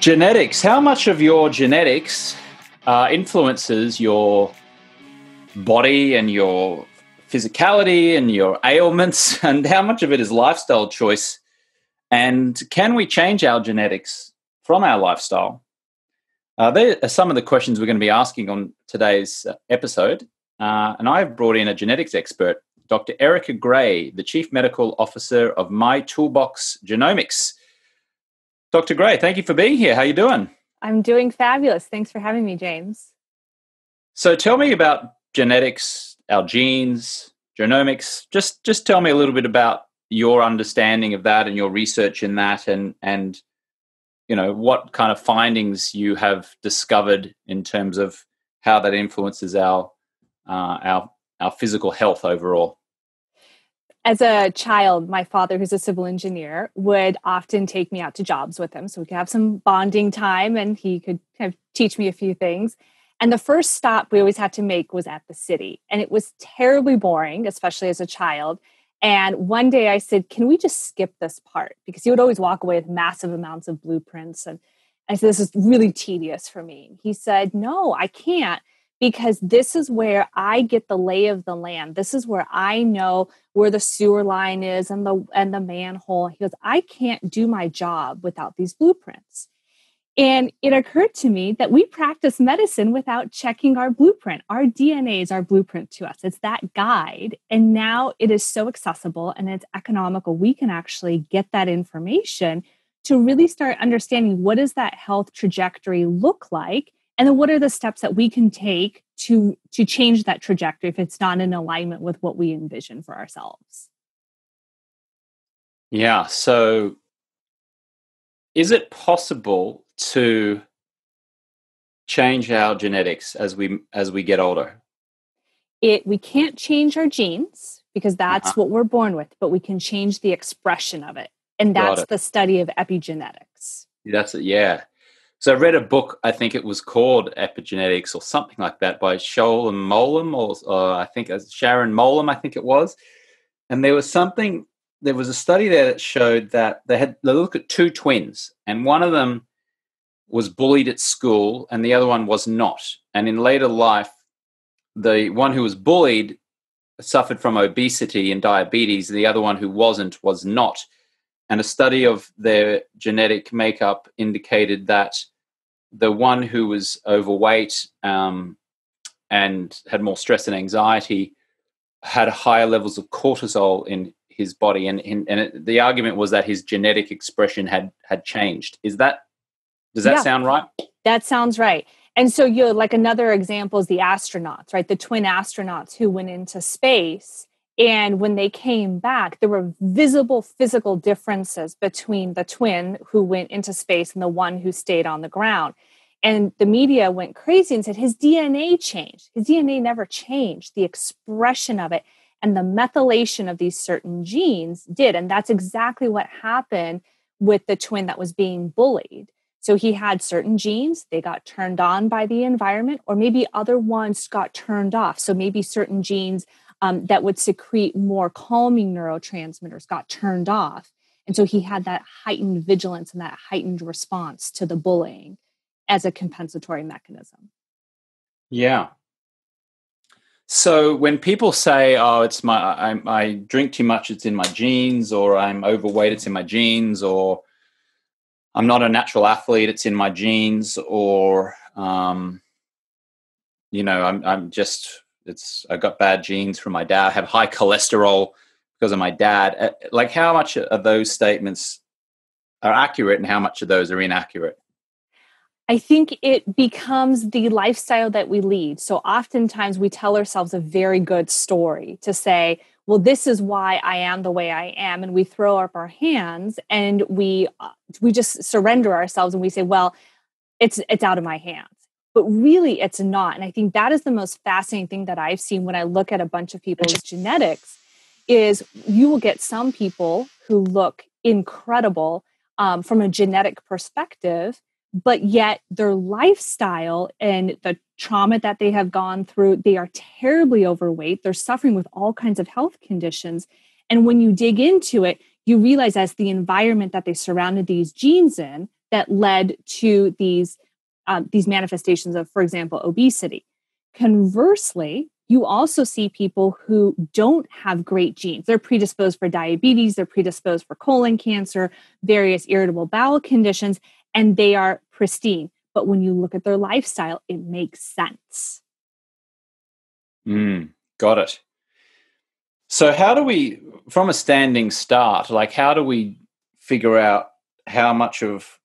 Genetics. How much of your genetics influences your body and your physicality and your ailments, and how much of it is lifestyle choice? And can we change our genetics from our lifestyle? There are some of the questions we're going to be asking on today's episode. And I've brought in a genetics expert, Dr. Erika Gray, the Chief Medical Officer of My Toolbox Genomics. Dr. Gray, thank you for being here. How are you doing? I'm doing fabulous. Thanks for having me, James. So tell me about genetics, our genes, genomics. Just tell me a little bit about your understanding of that and your research in that, and you know, what kind of findings you have discovered in terms of how that influences our physical health overall. As a child, my father, who's a civil engineer, would often take me out to jobs with him so we could have some bonding time, and he could kind of teach me a few things. And the first stop we always had to make was at the city. And it was terribly boring, especially as a child. And one day I said, can we just skip this part? Because he would always walk away with massive amounts of blueprints. And I said, this is really tedious for me. He said, no, I can't. Because this is where I get the lay of the land. This is where I know where the sewer line is and the manhole. He goes, I can't do my job without these blueprints. And it occurred to me that we practice medicine without checking our blueprint. Our DNA is our blueprint to us. It's that guide. And now it is so accessible and it's economical. We can actually get that information to really start understanding, what does that health trajectory look like? And then what are the steps that we can take to change that trajectory if it's not in alignment with what we envision for ourselves? Yeah. So is it possible to change our genetics as we get older? We can't change our genes because that's what we're born with, but we can change the expression of it. And that's the study of epigenetics. That's it. Yeah. So I read a book, I think it was called Epigenetics or something like that, by Sharon Moalem, or I think Sharon Moalem, I think it was. And there was a study there that showed that they looked at two twins, and one of them was bullied at school and the other one was not. And in later life, the one who was bullied suffered from obesity and diabetes, and the other one who wasn't was not. And a study of their genetic makeup indicated that the one who was overweight and had more stress and anxiety had higher levels of cortisol in his body. And the argument was that his genetic expression had changed. Does that sound right? That sounds right. And so another example is the astronauts, right? The twin astronauts who went into space. And when they came back, there were visible physical differences between the twin who went into space and the one who stayed on the ground. And the media went crazy and said, his DNA changed. His DNA never changed. The expression of it and the methylation of these certain genes did. And that's exactly what happened with the twin that was being bullied. So he had certain genes, they got turned on by the environment, or maybe other ones got turned off. So maybe certain genes that would secrete more calming neurotransmitters got turned off. And so he had that heightened vigilance and that heightened response to the bullying as a compensatory mechanism. Yeah. So when people say, oh, it's I drink too much, it's in my genes, or I'm overweight, it's in my genes, or I'm not a natural athlete, it's in my genes, or, I'm just... I got bad genes from my dad. I have high cholesterol because of my dad. Like, how much of those statements are accurate and how much of those are inaccurate? I think it becomes the lifestyle that we lead. So oftentimes we tell ourselves a very good story to say, well, this is why I am the way I am. And we throw up our hands and we just surrender ourselves and we say, well, it's out of my hands. But really, it's not. And I think that is the most fascinating thing that I've seen when I look at a bunch of people's genetics is you will get some people who look incredible from a genetic perspective, but yet their lifestyle and the trauma that they have gone through, they are terribly overweight. They're suffering with all kinds of health conditions. And when you dig into it, you realize as the environment that they surrounded these genes in, that led to these manifestations of, for example, obesity. Conversely, you also see people who don't have great genes. They're predisposed for diabetes, they're predisposed for colon cancer, various irritable bowel conditions, and they are pristine. But when you look at their lifestyle, it makes sense. Got it. So how do we, from a standing start, like how do we figure out how much of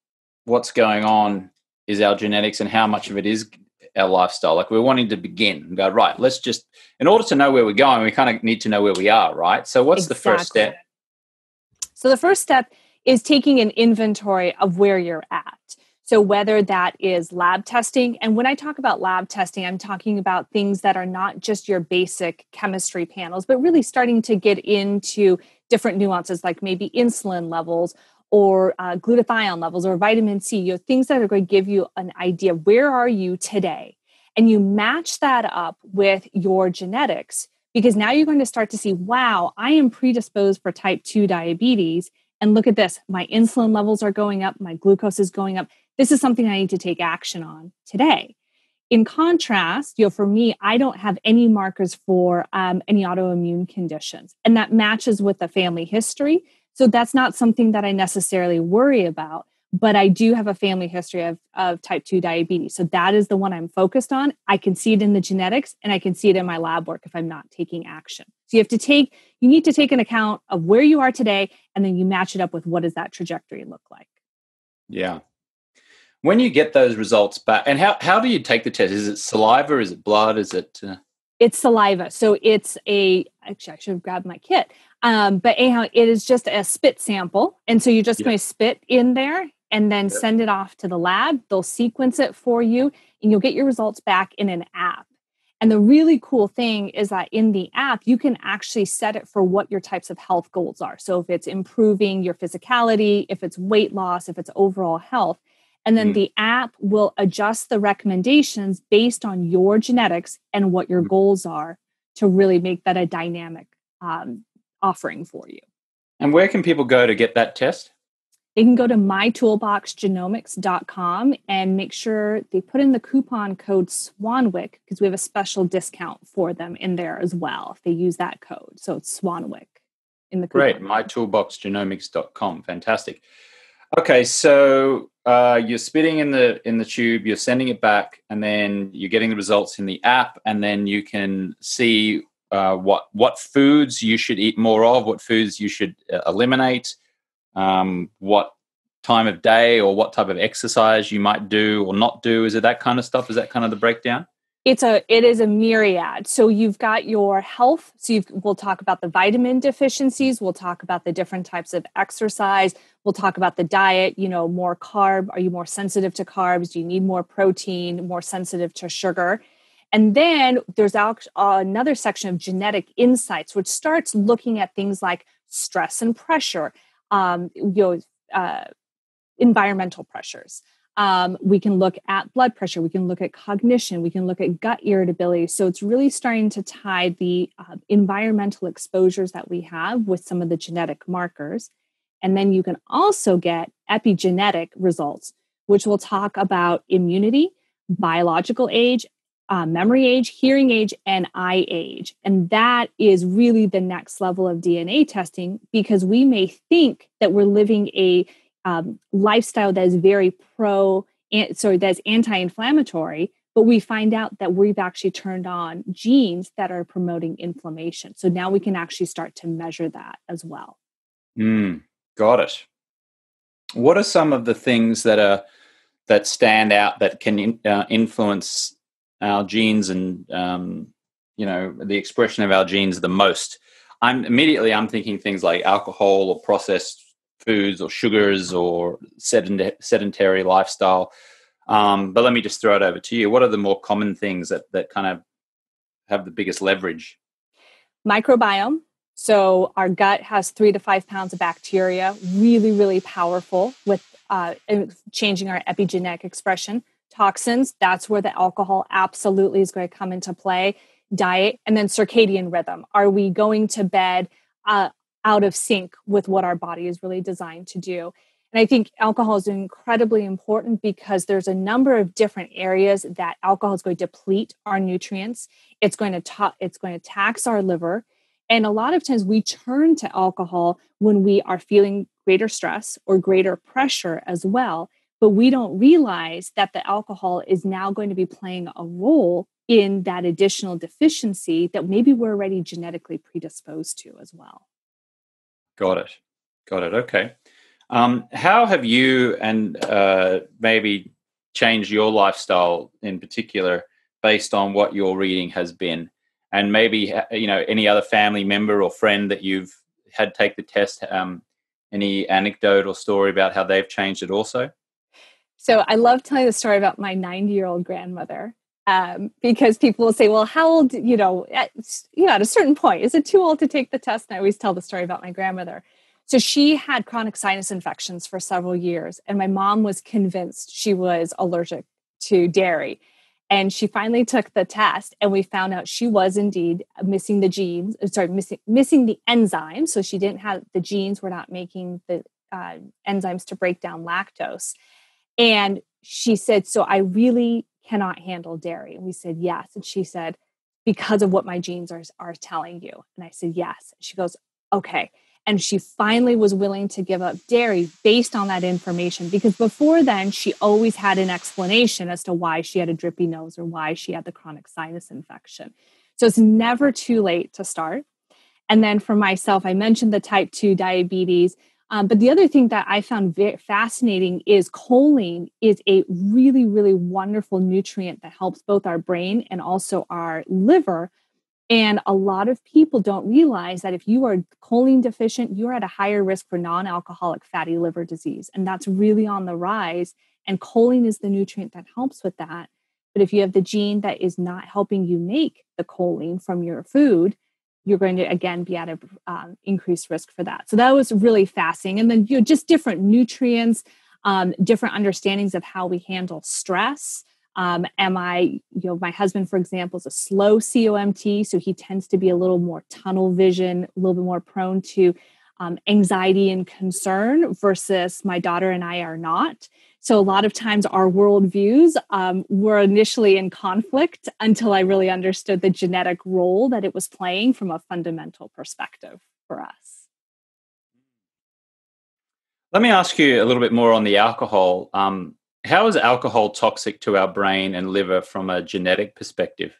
what's going on is our genetics and how much of it is our lifestyle? Like we're wanting to begin and go, right, let's just, in order to know where we're going, we kind of need to know where we are, right? So what's exactly the first step? So the first step is taking an inventory of where you're at. So whether that is lab testing, and when I talk about lab testing, I'm talking about things that are not just your basic chemistry panels, but really starting to get into different nuances, like maybe insulin levels or glutathione levels or vitamin C, you know, things that are going to give you an idea of where are you today. And you match that up with your genetics, because now you're going to start to see, wow, I am predisposed for type 2 diabetes. And look at this, my insulin levels are going up, my glucose is going up. This is something I need to take action on today. In contrast, you know, for me, I don't have any markers for any autoimmune conditions, and that matches with the family history. So that's not something that I necessarily worry about, but I do have a family history of type 2 diabetes. So that is the one I'm focused on. I can see it in the genetics and I can see it in my lab work if I'm not taking action. So you need to take an account of where you are today, and then you match it up with what does that trajectory look like? Yeah. When you get those results back, and how do you take the test? Is it saliva? Is it blood? Is it? It's saliva. So it's actually I should have grabbed my kit. But anyhow, it is just a spit sample. And so you're just going to spit in there and then send it off to the lab. They'll sequence it for you and you'll get your results back in an app. And the really cool thing is that in the app, you can actually set it for what your types of health goals are. So if it's improving your physicality, if it's weight loss, if it's overall health. And then the app will adjust the recommendations based on your genetics and what your goals are to really make that a dynamic offering for you. And where can people go to get that test? They can go to mytoolboxgenomics.com and make sure they put in the coupon code Swanwick, because we have a special discount for them in there as well if they use that code. So it's Swanwick in the coupon. Great, mytoolboxgenomics.com. Fantastic. Okay, so you're spitting in the tube, you're sending it back, and then you're getting the results in the app, and then you can see what foods you should eat more of, what foods you should eliminate, what time of day or what type of exercise you might do or not do. Is it that kind of stuff? Is that kind of the breakdown? It is a myriad. So you've got your health. So we'll talk about the vitamin deficiencies. We'll talk about the different types of exercise. We'll talk about the diet, you know, more carb. Are you more sensitive to carbs? Do you need more protein, more sensitive to sugar? And then there's another section of genetic insights, which starts looking at things like stress and pressure, environmental pressures. We can look at blood pressure, we can look at cognition, we can look at gut irritability. So it's really starting to tie the environmental exposures that we have with some of the genetic markers. And then you can also get epigenetic results, which will talk about immunity, biological age, memory age, hearing age, and eye age. And that is really the next level of DNA testing, because we may think that we're living a lifestyle that is that's anti-inflammatory, but we find out that we've actually turned on genes that are promoting inflammation. So now we can actually start to measure that as well. Got it. What are some of the things that stand out that can influence our genes and the expression of our genes the most? I'm thinking things like alcohol or processed foods or sugars or sedentary lifestyle. But let me just throw it over to you. What are the more common things that kind of have the biggest leverage? Microbiome. So our gut has 3 to 5 pounds of bacteria, really, really powerful with changing our epigenetic expression. Toxins, that's where the alcohol absolutely is going to come into play. Diet, and then circadian rhythm. Are we going to bed out of sync with what our body is really designed to do? And I think alcohol is incredibly important because there's a number of different areas that alcohol is going to deplete our nutrients. It's going to tax our liver. And a lot of times we turn to alcohol when we are feeling greater stress or greater pressure as well. But we don't realize that the alcohol is now going to be playing a role in that additional deficiency that maybe we're already genetically predisposed to as well. Got it. Okay. How have you maybe changed your lifestyle in particular based on what your reading has been? And maybe, any other family member or friend that you've had take the test, any anecdote or story about how they've changed it also? So I love telling the story about my 90-year-old grandmother. Because people will say, well, how old, at a certain point, is it too old to take the test? And I always tell the story about my grandmother. So she had chronic sinus infections for several years. And my mom was convinced she was allergic to dairy. And she finally took the test and we found out she was indeed missing the genes, missing the enzyme. So she didn't have, the genes were not making the enzymes to break down lactose. And she said, so I really cannot handle dairy. And we said, yes. And she said, because of what my genes are telling you. And I said, yes. She goes, okay. And she finally was willing to give up dairy based on that information, because before then she always had an explanation as to why she had a drippy nose or why she had the chronic sinus infection. So it's never too late to start. And then for myself, I mentioned the type 2 diabetes. But the other thing that I found very fascinating is choline is a really, really wonderful nutrient that helps both our brain and also our liver. And a lot of people don't realize that if you are choline deficient, you're at a higher risk for non-alcoholic fatty liver disease. And that's really on the rise. And choline is the nutrient that helps with that. But if you have the gene that is not helping you make the choline from your food, you're going to, again, be at an increased risk for that. So that was really fascinating. And then just different nutrients, different understandings of how we handle stress. My husband, for example, is a slow COMT, so he tends to be a little more tunnel vision, a little bit more prone to anxiety and concern versus my daughter and I are not. So a lot of times our worldviews were initially in conflict until I really understood the genetic role that it was playing from a fundamental perspective for us. Let me ask you a little bit more on the alcohol. How is alcohol toxic to our brain and liver from a genetic perspective?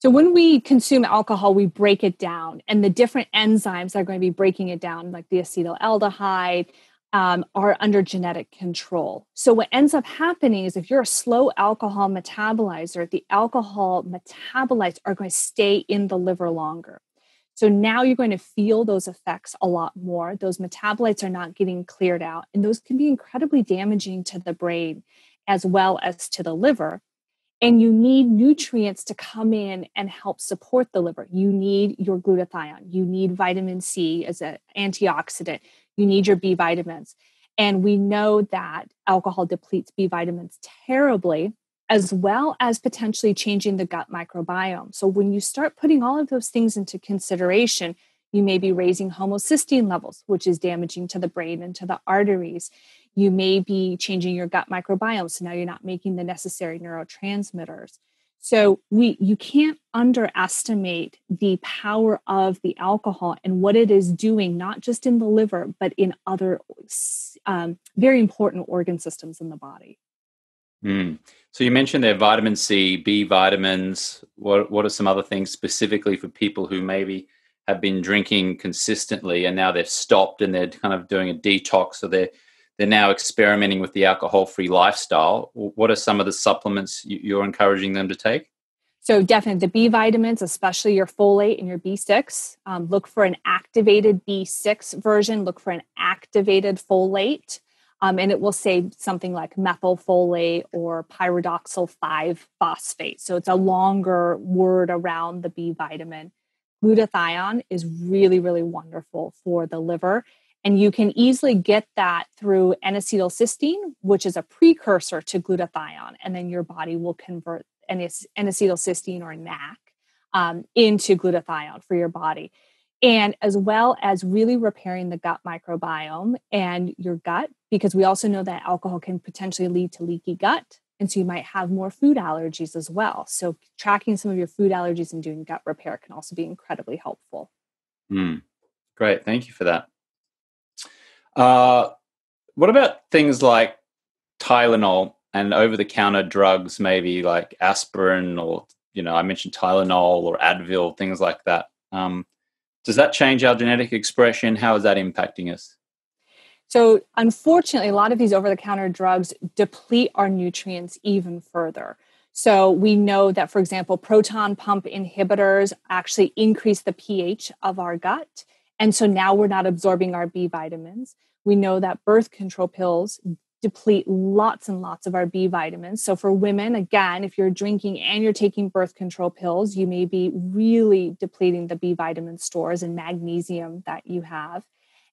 So when we consume alcohol, we break it down, and the different enzymes that are going to be breaking it down, like the acetaldehyde, are under genetic control. So what ends up happening is if you're a slow alcohol metabolizer, the alcohol metabolites are going to stay in the liver longer. So now you're going to feel those effects a lot more. Those metabolites are not getting cleared out, and those can be incredibly damaging to the brain as well as to the liver. And you need nutrients to come in and help support the liver. You need your glutathione. You need vitamin C as an antioxidant. You need your B vitamins. And we know that alcohol depletes B vitamins terribly, as well as potentially changing the gut microbiome. So when you start putting all of those things into consideration, you may be raising homocysteine levels, which is damaging to the brain and to the arteries. You may be changing your gut microbiome, so now you're not making the necessary neurotransmitters. So you can't underestimate the power of the alcohol and what it is doing, not just in the liver, but in other very important organ systems in the body. Mm. So you mentioned there vitamin C, B vitamins. What are some other things specifically for people who maybe have been drinking consistently and now they've stopped and they're kind of doing a detox, so they're now experimenting with the alcohol-free lifestyle? What are some of the supplements you're encouraging them to take? So definitely the B vitamins, especially your folate and your B6. Look for an activated B6 version. Look for an activated folate. And it will say something like methylfolate or pyridoxal 5-phosphate. So it's a longer word around the B vitamin. Glutathione is really, really wonderful for the liver. And you can easily get that through N-acetylcysteine, which is a precursor to glutathione. And then your body will convert N-acetylcysteine or NAC into glutathione for your body. and as well as really repairing the gut microbiome and your gut, because we also know that alcohol can potentially lead to leaky gut. And so you might have more food allergies as well. So tracking some of your food allergies and doing gut repair can also be incredibly helpful. Great. Thank you for that. What about things like Tylenol and over-the-counter drugs, maybe like aspirin or, you know, I mentioned Tylenol or Advil, things like that. Does that change our genetic expression? How is that impacting us? So unfortunately, a lot of these over-the-counter drugs deplete our nutrients even further. So we know that, for example, proton pump inhibitors actually increase the pH of our gut. And so now we're not absorbing our B vitamins. We know that birth control pills deplete lots and lots of our B vitamins. So for women, again, if you're drinking and you're taking birth control pills, you may be really depleting the B vitamin stores and magnesium that you have.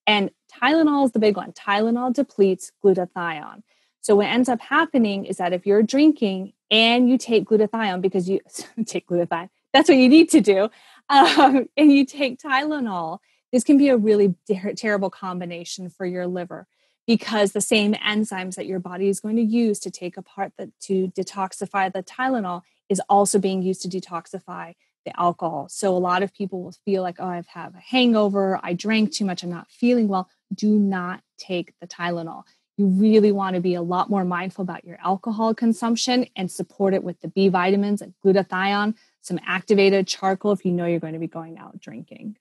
And Tylenol is the big one. Tylenol depletes glutathione. So what ends up happening is that if you're drinking and you take glutathione, because you take glutathione, that's what you need to do, and you take Tylenol, this can be a really terrible combination for your liver, because the same enzymes that your body is going to use to take apart to detoxify the Tylenol is also being used to detoxify the alcohol. So a lot of people will feel like, oh, I've had a hangover, I drank too much, I'm not feeling well. Do not take the Tylenol. You really want to be a lot more mindful about your alcohol consumption and support it with the B vitamins and glutathione, some activated charcoal if you know you're going to be going out drinking.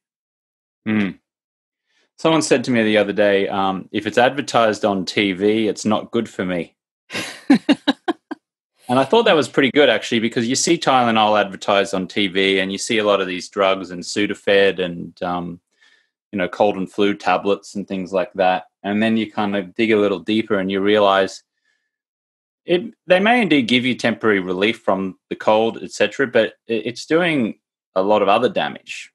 Someone said to me the other day, if it's advertised on TV, it's not good for me. And I thought that was pretty good, actually, because you see Tylenol advertised on TV and you see a lot of these drugs and Sudafed and, you know, cold and flu tablets and things like that. And then you kind of dig a little deeper and you realize they may indeed give you temporary relief from the cold, etc., but it's doing a lot of other damage.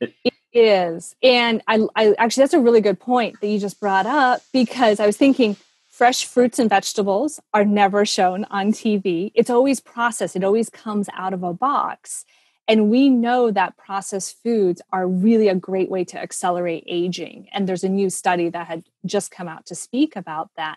It is. And I actually, that's a really good point that you just brought up, because I was thinking fresh fruits and vegetables are never shown on TV. It's always processed. It always comes out of a box. And we know that processed foods are really a great way to accelerate aging. And there's a new study that had just come out to speak about that.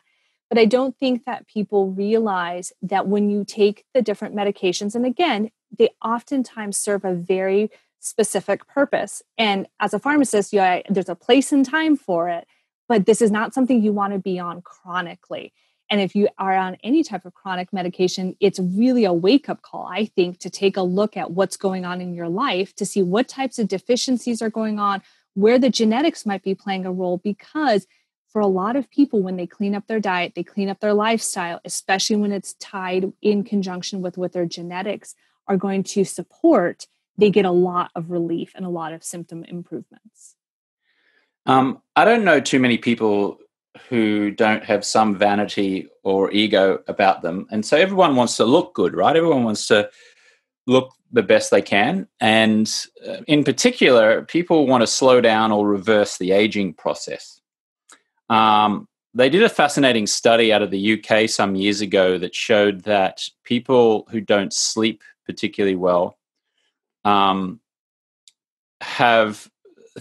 But I don't think that people realize that when you take the different medications, and again, they oftentimes serve a very specific purpose. And as a pharmacist, there's a place and time for it, but this is not something you want to be on chronically. And if you are on any type of chronic medication, it's really a wake-up call, I think, to take a look at what's going on in your life to see what types of deficiencies are going on, where the genetics might be playing a role, because for a lot of people, when they clean up their diet, they clean up their lifestyle, especially when it's tied in conjunction with what their genetics are going to support, they get a lot of relief and a lot of symptom improvements. I don't know too many people who don't have some vanity or ego about them. And so everyone wants to look good, right? Everyone wants to look the best they can. And in particular, people want to slow down or reverse the aging process. They did a fascinating study out of the UK some years ago that showed that people who don't sleep particularly well have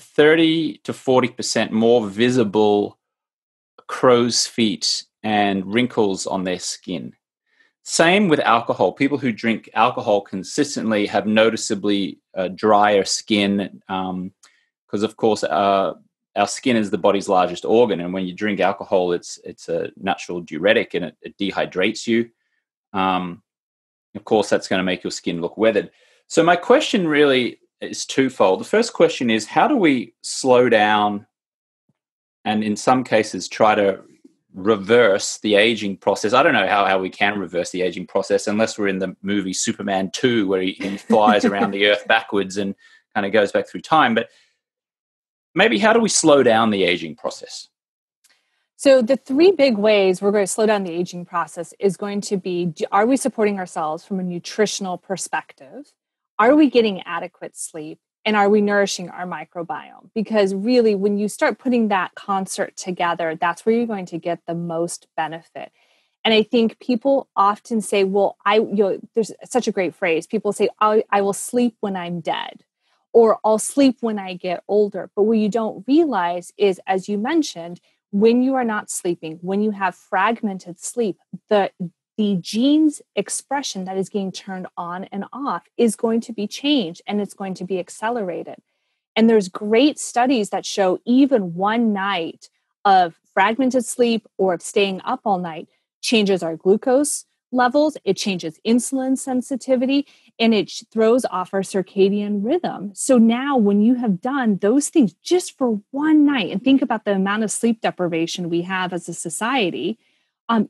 30 to 40% more visible crow's feet and wrinkles on their skin. Same with alcohol. People who drink alcohol consistently have noticeably drier skin because, of course, our skin is the body's largest organ, and when you drink alcohol, it's a natural diuretic and it dehydrates you. Of course, that's going to make your skin look weathered. So my question really is twofold. The first question is, how do we slow down and in some cases try to reverse the aging process? I don't know how we can reverse the aging process unless we're in the movie Superman 2 where he flies around the earth backwards and kind of goes back through time. But maybe how do we slow down the aging process? So the three big ways we're going to slow down the aging process is going to be, are we supporting ourselves from a nutritional perspective? Are we getting adequate sleep? And are we nourishing our microbiome? Because really, when you start putting that concert together, that's where you're going to get the most benefit. And I think people often say, well, there's such a great phrase. People say, I will sleep when I'm dead. or I'll sleep when I get older. But what you don't realize is, as you mentioned, when you are not sleeping, when you have fragmented sleep, the gene's expression that is getting turned on and off is going to be changed, and it's going to be accelerated. And there's great studies that show even one night of fragmented sleep or of staying up all night changes our glucose levels, it changes insulin sensitivity, and it throws off our circadian rhythm. So now when you have done those things just for one night, and think about the amount of sleep deprivation we have as a society,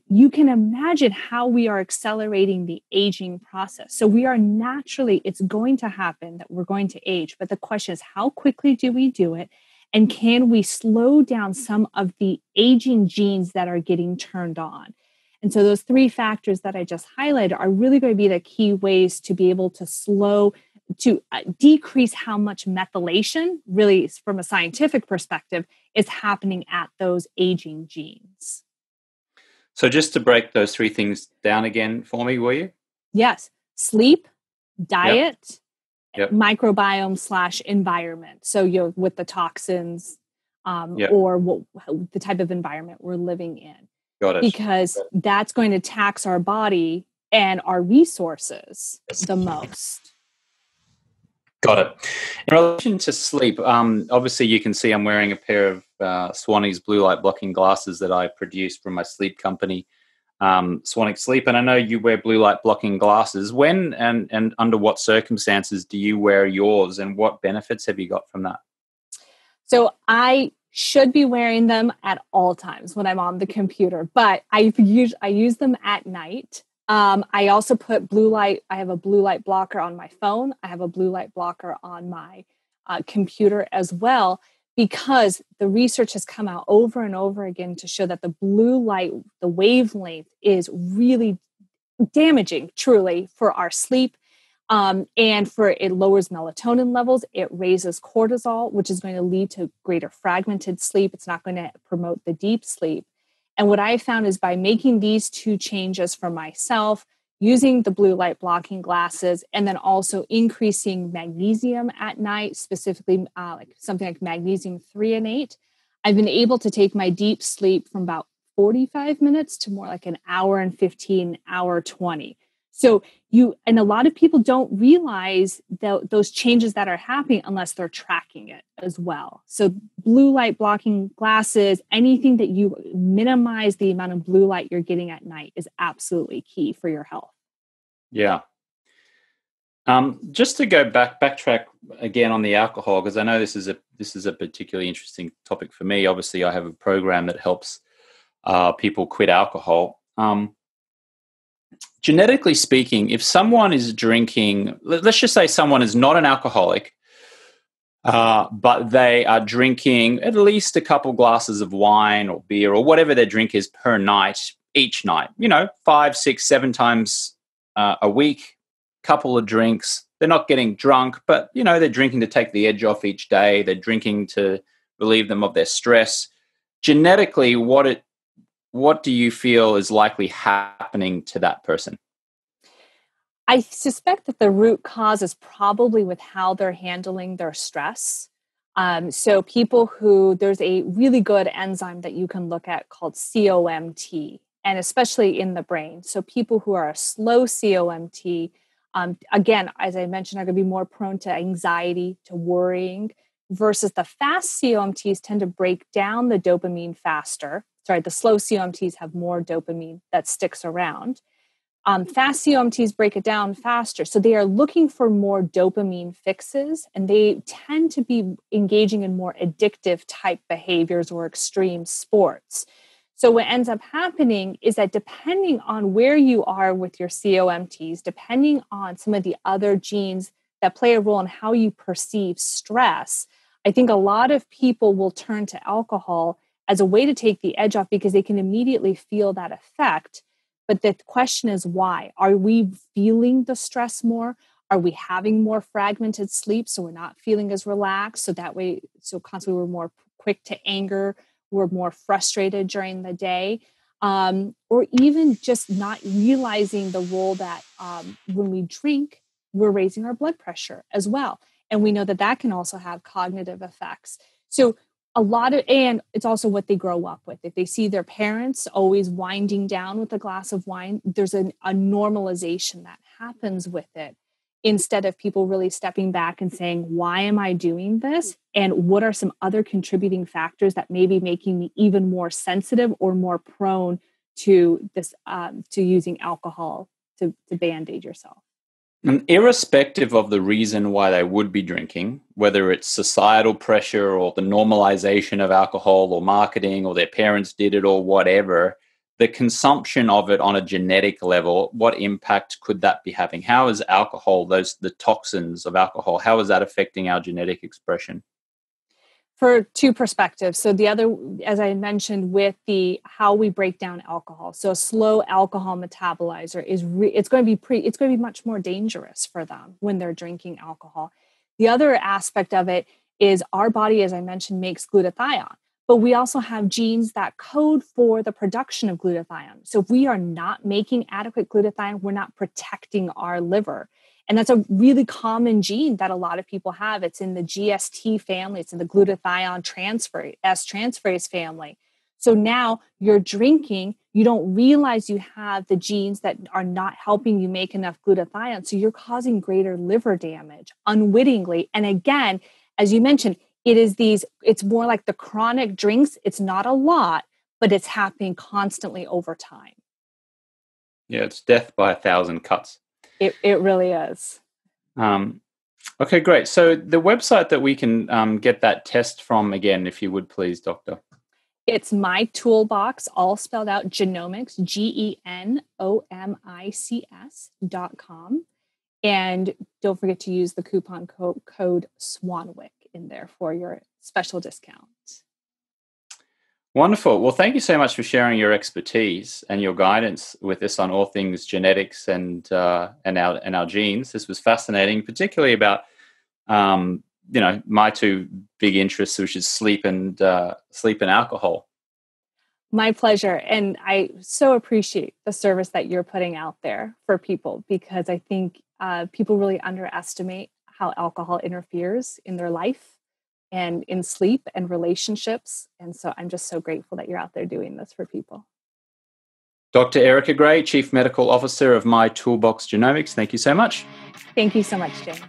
you can imagine how we are accelerating the aging process. So we are naturally, it's going to happen that we're going to age, but the question is, how quickly do we do it? And can we slow down some of the aging genes that are getting turned on? And so those three factors that I just highlighted are really going to be the key ways to be able to decrease how much methylation, really from a scientific perspective, is happening at those aging genes. So just to break those three things down again for me, will you? Yes. Sleep, diet, microbiome/environment. So you're with the toxins or the type of environment we're living in. Got it. Because that's going to tax our body and our resources the most. Got it. In relation to sleep, obviously you can see I'm wearing a pair of Swannies blue light blocking glasses that I produced from my sleep company, Swanwick Sleep. And I know you wear blue light blocking glasses. When and under what circumstances do you wear yours, and what benefits have you got from that? So I should be wearing them at all times when I'm on the computer, but I use them at night. I also put blue light. I have a blue light blocker on my phone. I have a blue light blocker on my computer as well, because the research has come out over and over again to show that the blue light, the wavelength, is really damaging, truly, for our sleep. And for it lowers melatonin levels. It raises cortisol, which is going to lead to greater fragmented sleep. It's not going to promote the deep sleep. And what I found is by making these two changes for myself, using the blue light blocking glasses, and then also increasing magnesium at night, specifically like something like magnesium threonate, I've been able to take my deep sleep from about 45 minutes to more like an hour and 15, hour 20. So and a lot of people don't realize those changes that are happening unless they're tracking it as well. So blue light blocking glasses, anything that you minimize the amount of blue light you're getting at night is absolutely key for your health. Yeah. Just to go backtrack again on the alcohol, because I know this is a particularly interesting topic for me. Obviously, I have a program that helps people quit alcohol. Genetically speaking, if someone is drinking, let's just say someone is not an alcoholic, but they are drinking at least a couple glasses of wine or beer or whatever their drink is per night, each night, 5, 6, 7 times a week, couple of drinks. They're not getting drunk, but, they're drinking to take the edge off each day. They're drinking to relieve them of their stress. Genetically, what do you feel is likely happening to that person? I suspect that the root cause is probably with how they're handling their stress. So people who, there's a really good enzyme that you can look at called COMT, and especially in the brain. So people who are a slow COMT, again, as I mentioned, are going to be more prone to anxiety, to worrying, versus the fast COMTs tend to break down the dopamine faster. The slow COMTs have more dopamine that sticks around. Fast COMTs break it down faster. So they are looking for more dopamine fixes, and they tend to be engaging in more addictive type behaviors or extreme sports. So what ends up happening is that depending on where you are with your COMTs, depending on some of the other genes that play a role in how you perceive stress, I think a lot of people will turn to alcohol as a way to take the edge off because they can immediately feel that effect. But the question is why? Are we feeling the stress more? Are we having more fragmented sleep so we're not feeling as relaxed? So that way, so constantly we're more quick to anger, we're more frustrated during the day, or even just not realizing the role that when we drink, we're raising our blood pressure as well. And we know that that can also have cognitive effects. So a lot of, and it's also what they grow up with. If they see their parents always winding down with a glass of wine, there's a normalization that happens with it, instead of people really stepping back and saying, why am I doing this? And what are some other contributing factors that may be making me even more sensitive or more prone to this, to using alcohol to band-aid yourself? And irrespective of the reason why they would be drinking, whether it's societal pressure or the normalization of alcohol or marketing or their parents did it or whatever, the consumption of it on a genetic level, what impact could that be having? How is alcohol, the toxins of alcohol, how is that affecting our genetic expression? For two perspectives. So the other, as I mentioned, with the how we break down alcohol. So a slow alcohol metabolizer is it's going to be much more dangerous for them when they're drinking alcohol. The other aspect of it is our body, as I mentioned, makes glutathione, but we also have genes that code for the production of glutathione. So if we are not making adequate glutathione, we're not protecting our liver. And that's a really common gene that a lot of people have. It's in the GST family. It's in the glutathione transfer, S-transferase family. So now you're drinking, you don't realize you have the genes that are not helping you make enough glutathione. So you're causing greater liver damage unwittingly. And again, as you mentioned, it's more like the chronic drinks. It's not a lot, but it's happening constantly over time. Yeah, it's death by 1,000 cuts. It really is. Okay, great. So the website that we can get that test from again, if you would please, Doctor. It's My Toolbox, all spelled out, genomics, genomics.com. And don't forget to use the coupon code Swanwick in there for your special discount. Wonderful. Well, thank you so much for sharing your expertise and your guidance with us on all things genetics and our genes. This was fascinating, particularly about my two big interests, which is sleep and alcohol. My pleasure, and I so appreciate the service that you're putting out there for people, because I think people really underestimate how alcohol interferes in their life and in sleep and relationships. And so I'm just so grateful that you're out there doing this for people. Dr. Erika Gray, Chief Medical Officer of My Toolbox Genomics, thank you so much. Thank you so much, James.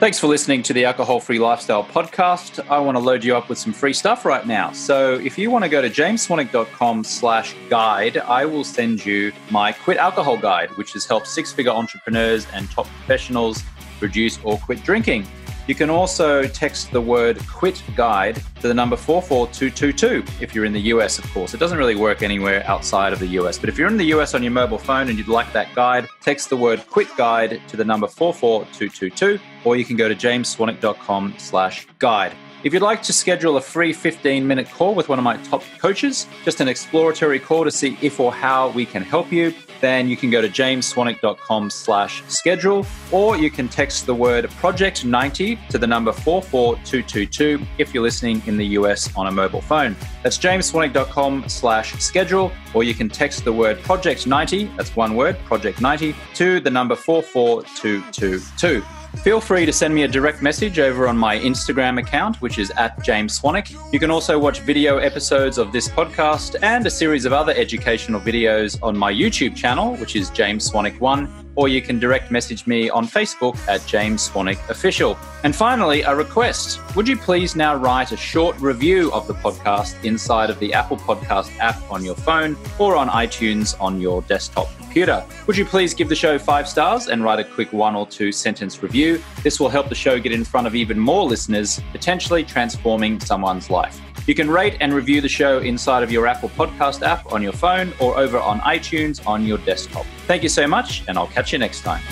Thanks for listening to the Alcohol-Free Lifestyle Podcast. I want to load you up with some free stuff right now. So if you want to go to jamesswanwick.com/guide, I will send you my Quit Alcohol Guide, which has helped six-figure entrepreneurs and top professionals reduce or quit drinking. You can also text the word quit guide to the number 44222 if you're in the US, of course. It doesn't really work anywhere outside of the US. But if you're in the US on your mobile phone and you'd like that guide, text the word quit guide to the number 44222, or you can go to jamesswanwick.com/guide. If you'd like to schedule a free 15-minute call with one of my top coaches, just an exploratory call to see if or how we can help you, then you can go to jamesswanwick.com/schedule, or you can text the word Project 90 to the number 44222 if you're listening in the US on a mobile phone. That's jamesswanwick.com/schedule, or you can text the word Project 90, that's one word, Project 90, to the number 44222. Feel free to send me a direct message over on my Instagram account, which is @JamesSwanwick. You can also watch video episodes of this podcast and a series of other educational videos on my YouTube channel, which is James Swanwick 1, or you can direct message me on Facebook at James Swanwick Official. And finally, a request. Would you please now write a short review of the podcast inside of the Apple Podcast app on your phone or on iTunes on your desktop computer? Would you please give the show 5 stars and write a quick 1 or 2 sentence review? This will help the show get in front of even more listeners, potentially transforming someone's life. You can rate and review the show inside of your Apple Podcast app on your phone or over on iTunes on your desktop. Thank you so much, and I'll catch you next time.